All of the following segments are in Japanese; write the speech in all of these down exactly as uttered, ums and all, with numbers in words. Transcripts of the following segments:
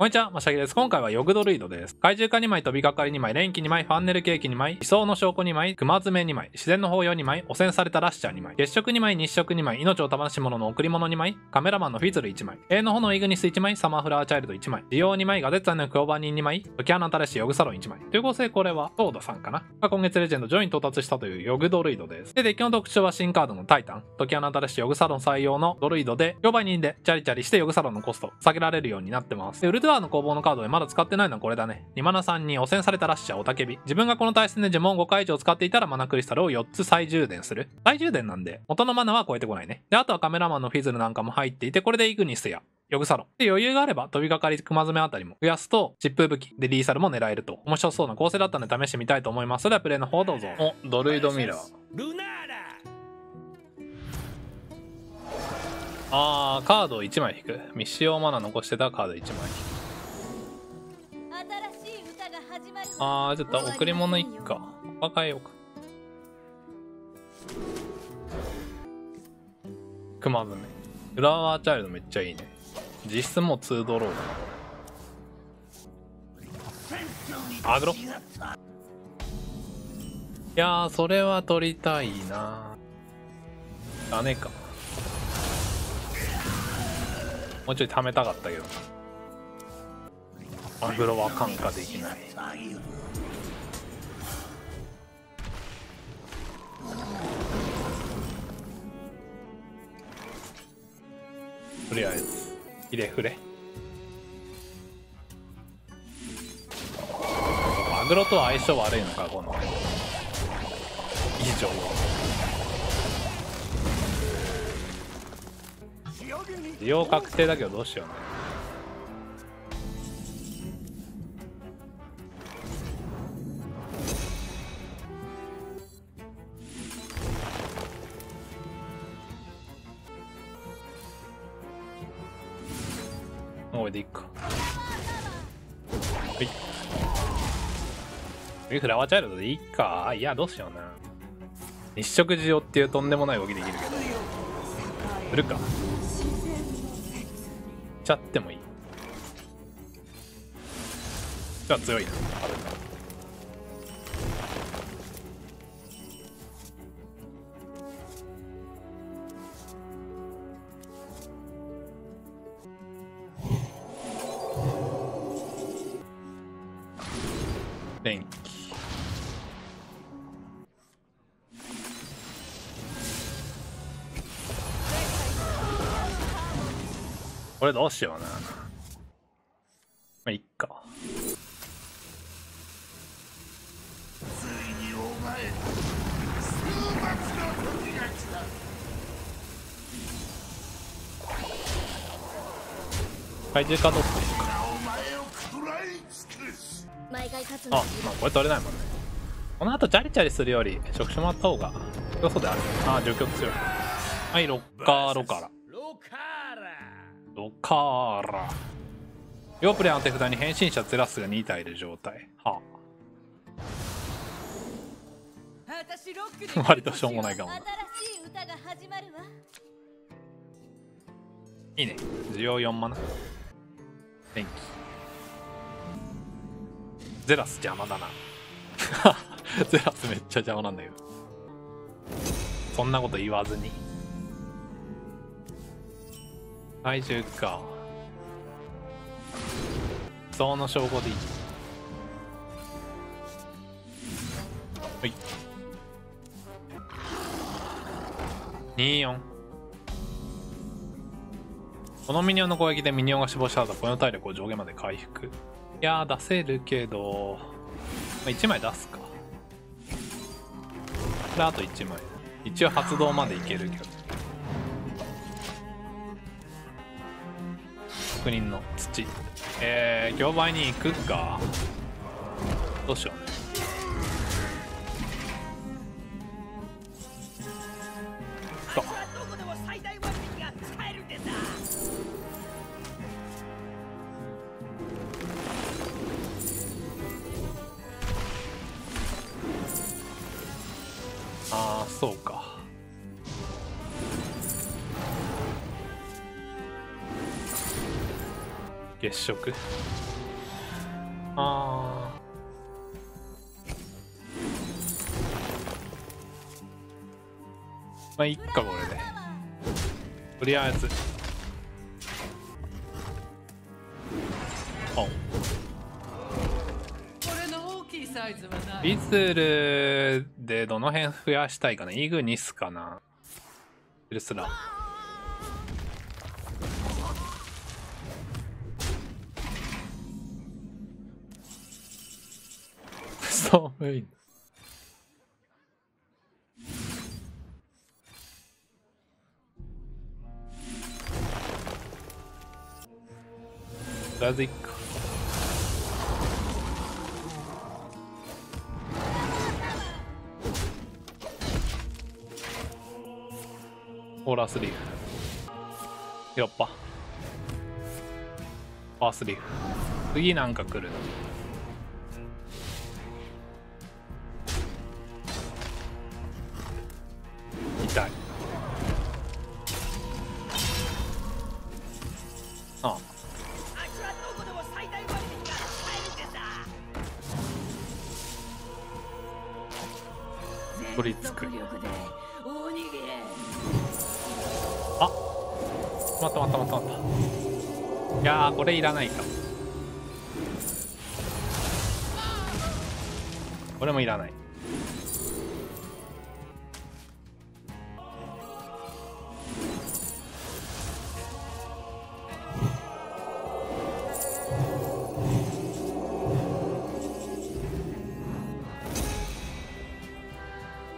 こんにちは、まさきです。今回はヨグドルイドです。怪獣化にまい、飛びかかりにまい、錬金にまい、ファンネルケーキにまい、理想の証拠にまい、熊詰めにまい、自然の抱擁にまい、汚染されたラッシャーにまい、月食にまい、日食にまい、命を束し物の贈り物にまい、カメラマンのフィズルいちまい、永遠の炎イグニスいちまい、サマーフラワーチャイルドいちまい、ジオウにまい、ガゼッツァンのクローバーニンにまい、ウキャナタレシヨグサロンいちまい。という構成、これはソーダさんかなが今月レジェンドジョイに到達したというヨグドルイドです。で、デッキの特徴は新カードのタイタン、ウキャナタレシヨグサロン採用のドルイドで、競売人でチャリチャリしてヨグサロンのコスト下げられるようになってます。ドアの工房のカードでまだ使ってないのはこれだね。にマナさんに汚染されたラッシャーおたけび。自分がこの対戦で呪文ごかい以上使っていたらマナクリスタルをよっつ再充電する。再充電なんで元のマナは超えてこないね。で、あとはカメラマンのフィズルなんかも入っていて、これでイグニスやヨグサロン。で、余裕があれば飛びかかり熊詰めあたりも増やすと、疾風武器でリーサルも狙えると。面白そうな構成だったので試してみたいと思います。それではプレイの方どうぞ。お、ドルイドミラー。あー、カードをいちまい引く。未使用マナ残してたカードいちまい引く。あー、ちょっと贈り物いっか。おか変えようか。熊詰めフラワーチャイルドめっちゃいいね。実質もうにドローだな。アグロ、いやー、それは取りたいな。ダメか。もうちょい貯めたかったけど、アグロは感化できない。とりあえず入れ触れ、アグロとは相性悪いのか。この以上利用確定だけどどうしようね。これでいっか。はい、次フラワーチャイルドでいいか。いや、どうしような。日食需要っていうとんでもない動きできるけど、売るか。ちゃってもいい。じゃあ強いな。電気これどうしような。まあいっか。ついにお前数末の時が来た。怪獣かどうか。あ、まあこれ取れないもんね。この後チャリチャリするより触手もらった方がよそである。ああ、除去強い。はい、ロッカーロカーラロカーラ。両プレイヤーの手札に変身者ゼラスがに体いる状態。はあ割としょうもないかもな。いいね。需要よんマナ電気。ゼラス邪魔だなゼラスめっちゃ邪魔なんだけど、そんなこと言わずに体重か。その証拠でいい。はい、にじゅうよん。このミニオンの攻撃でミニオンが死亡した後、この体力を上限まで回復。いやー出せるけど、まあ、いちまい出すか。であといちまい、一応発動までいけるけど、確認の土。えー競売に行くか。どうしようね。ああ、そうか。月食。ああ。まあいっかこれで。とりあえず。お。ビズルでどの辺増やしたいかな。イグニスかな。ウルスラ。寒い。とりあえずいっか。オーラースリーフ。やっぱパースリーフ。次なんか来るの。取りつく。あっ待った待った待った待った。いやーこれいらないか。これもいらない。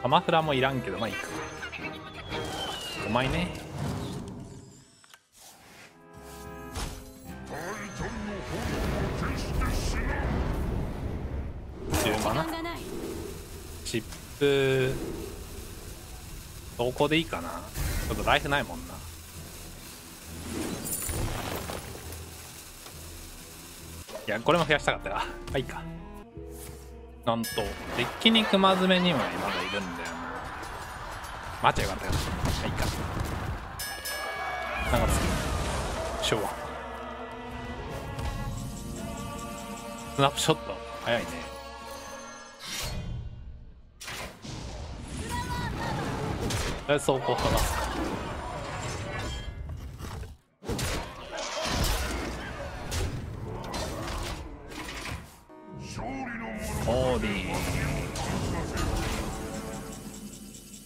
カマフラもいらんけどまあいいか。うまいね。じゅうまな。チップ投稿でいいかな。ちょっとライフないもんな。いやこれも増やしたかったな。はいいか。なんとデッキに熊爪にはまだいるんだよな。待てよかったよ。はいか。なんか次昭和スナップショット早いね。とりあえず走行かな。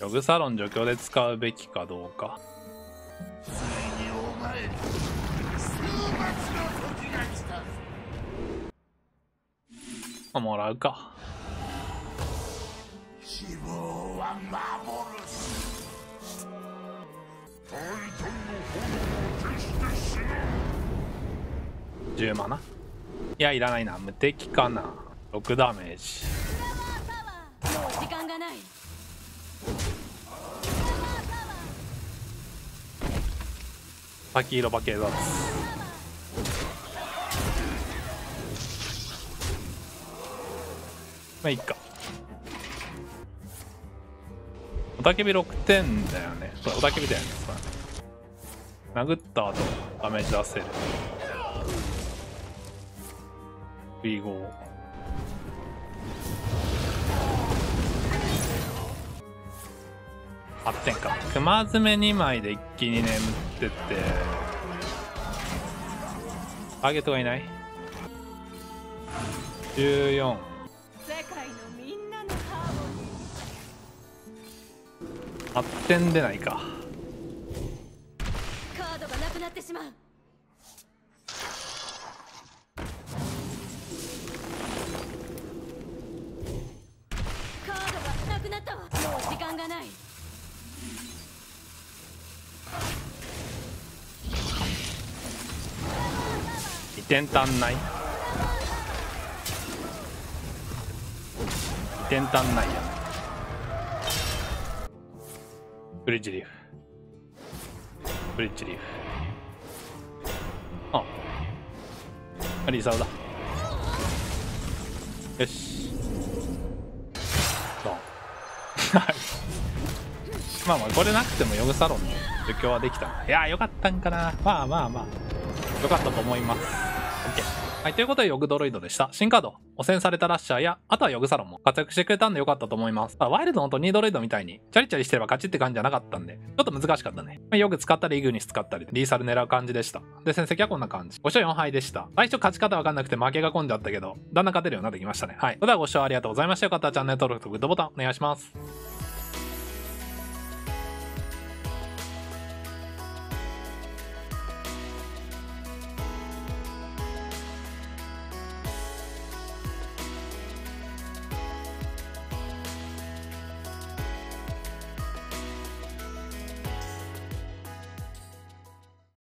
ログサロン除去で使うべきかどうか。あ、もらうか。希望は守る。じゅうまな。いやいらないな。無敵かな。ろくダメージ。時間がない。パキーロバケーザーです。まあいいか。おたけびろくてんだよね。これおたけびだよね。殴った後ダメージ出せる。ビーご はってんか。熊爪にまいで一気に眠っててターゲットがいない。じゅうよん。はってん出ないか。カードがなくなってしまう。カードがなくなったわ。時間がない。にてん足んない。にてん足んないや。ブリッジリーフブリッジリーフ。ああリサウだ。よしドン。まあまあこれなくてもヨグサロンの除去はできた。いやーよかったんかな。まあまあまあよかったと思います。はい、ということで、ヨグドロイドでした。新カード、汚染されたラッシャーや、あとはヨグサロンも活躍してくれたんで良かったと思います。ワイルドのトニードロイドみたいに、チャリチャリしてれば勝ちって感じじゃなかったんで、ちょっと難しかったね。ヨグ使ったり、イグニス使ったり、リーサル狙う感じでした。で、戦績はこんな感じ。ごしょうよんはいでした。最初勝ち方わかんなくて負けが込んじゃったけど、だんだん勝てるようになってきましたね。はい。それではご視聴ありがとうございました。よかったらチャンネル登録とグッドボタンお願いします。